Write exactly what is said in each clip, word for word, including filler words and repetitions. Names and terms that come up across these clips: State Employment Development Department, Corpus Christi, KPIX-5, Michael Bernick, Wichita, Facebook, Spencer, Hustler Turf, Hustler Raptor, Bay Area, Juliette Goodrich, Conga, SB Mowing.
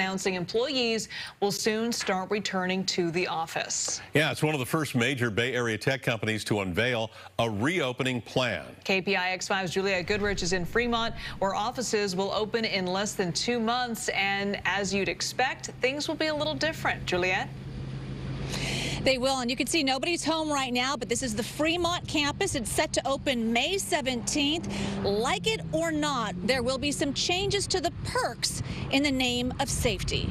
announcing employees will soon start returning to the office. Yeah, it's one of the first major Bay Area tech companies to unveil a reopening plan. K P I X five's Juliette Goodrich is in Fremont, where offices will open in less than two months. And as you'd expect, things will be a little different. Juliette? They will, and you can see nobody's home right now, but this is the Fremont campus. It's set to open May seventeenth. Like it or not, there will be some changes to the perks in the name of safety.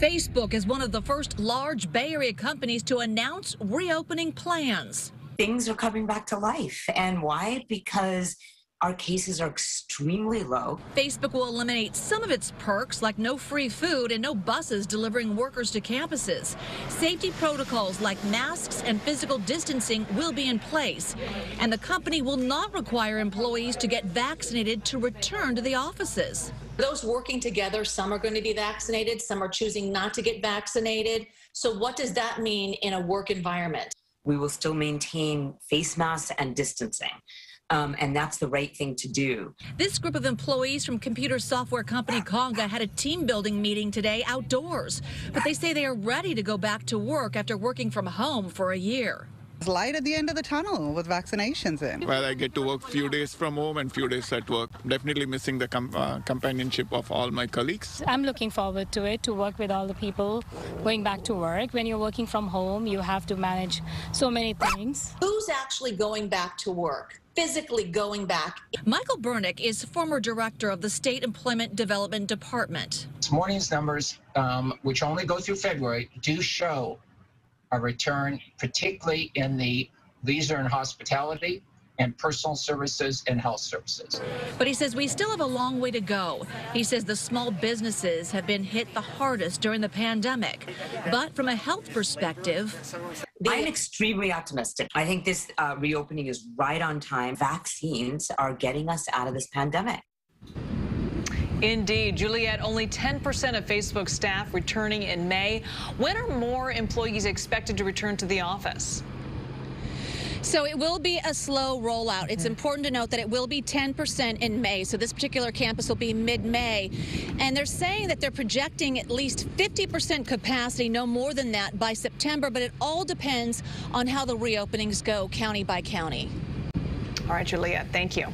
Facebook is one of the first large Bay Area companies to announce reopening plans. Things are coming back to life, and why? Because our cases are extremely low. Facebook will eliminate some of its perks, like no free food and no buses delivering workers to campuses. Safety protocols like masks and physical distancing will be in place. And the company will not require employees to get vaccinated to return to the offices. Those working together, some are going to be vaccinated, some are choosing not to get vaccinated. So what does that mean in a work environment? We will still maintain face masks and distancing. Um, and that's the right thing to do. This group of employees from computer software company Conga had a team building meeting today outdoors, but they say they are ready to go back to work after working from home for a year. There's light at the end of the tunnel with vaccinations in. Well, I get to work few days from home and few days at work. Definitely missing the com uh, companionship of all my colleagues. I'm looking forward to it, to work with all the people going back to work. When you're working from home, you have to manage so many things. Who's actually going back to work? Physically going back. Michael Bernick is former director of the State Employment Development Department. This morning's numbers, um, which only go through February, do show a return, particularly in the leisure and hospitality and personal services and health services. But he says we still have a long way to go. He says the small businesses have been hit the hardest during the pandemic. But from a health perspective, I'm extremely optimistic. I think this uh, reopening is right on time. Vaccines are getting us out of this pandemic. Indeed, Juliette, only ten percent of Facebook staff returning in May. When are more employees expected to return to the office? So it will be a slow rollout. It's important to note that it will be ten percent in May. So this particular campus will be mid-May. And they're saying that they're projecting at least fifty percent capacity, no more than that, by September. But it all depends on how the reopenings go county by county. All right, Juliette, thank you.